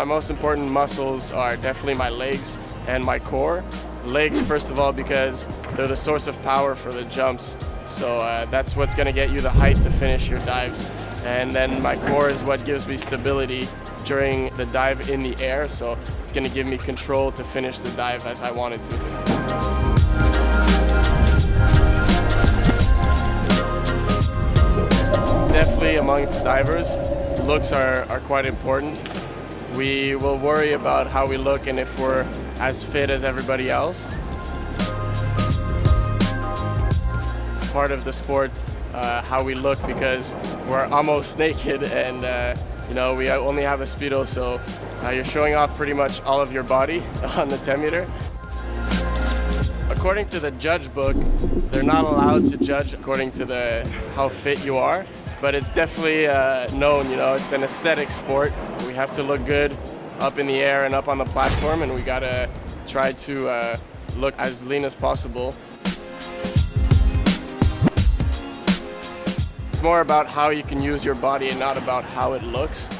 My most important muscles are definitely my legs and my core. Legs, first of all, because they're the source of power for the jumps. So that's what's going to get you the height to finish your dives. And then my core is what gives me stability during the dive in the air. So it's going to give me control to finish the dive as I want it to. Definitely amongst divers, looks are quite important. We will worry about how we look and if we're as fit as everybody else. It's part of the sport, how we look, because we're almost naked and we only have a speedo, so you're showing off pretty much all of your body on the 10 meter. According to the judge book, they're not allowed to judge according to how fit you are. But it's definitely known, it's an aesthetic sport. We have to look good up in the air and up on the platform, and we gotta try to look as lean as possible. It's more about how you can use your body and not about how it looks.